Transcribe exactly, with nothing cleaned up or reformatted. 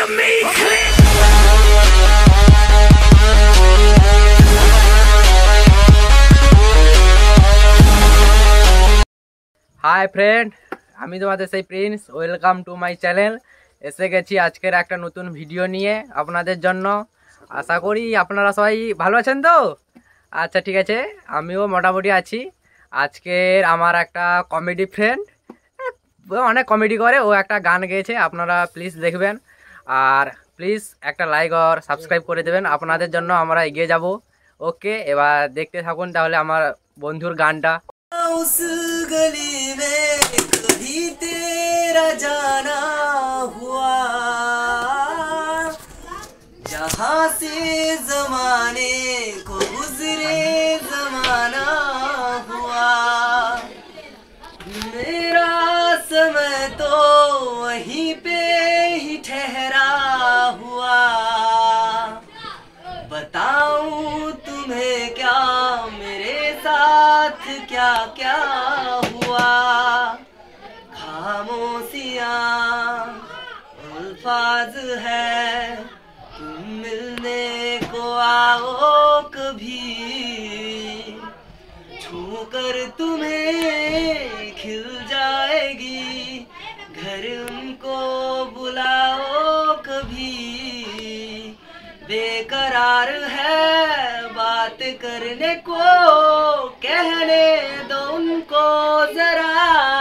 you made clear. Hi friend, आमी तुम्हारे से Prince, welcome to my channel. एसे गेছি আজকের একটা নতুন ভিডিও নিয়ে আপনাদের জন্য। আশা করি আপনারা সবাই ভালো আছেন তো। আচ্ছা ঠিক আছে, আমিও মোটামুটি আছি। আজকের আমার একটা কমেডি ফ্রেন্ড অনেক কমেডি করে, ও একটা গান গেয়েছে, আপনারা প্লিজ দেখবেন আর প্লিজ একটা লাইক আর সাবস্ক্রাইব করে দেবেন। আপনাদের জন্য আমরা এগিয়ে যাব। ওকে, এবার দেখতে থাকুন তাহলে আমার বন্ধুর গানটা। उस गली में कभी तेरा जाना हुआ, जहाँ से जमाने को गुजरे जमाना हुआ, मेरा समय तो वहीं पे ही ठहरा हुआ। बताऊं तुम्हें क्या साथ क्या क्या हुआ, खामोशियाँ अल्फाज है, तुम मिलने को आओ कभी, छू कर तुम्हें खिल जाएगी, घर उनको बुलाओ कभी, बेकरार है बात करने को, कहने दो उनको जरा।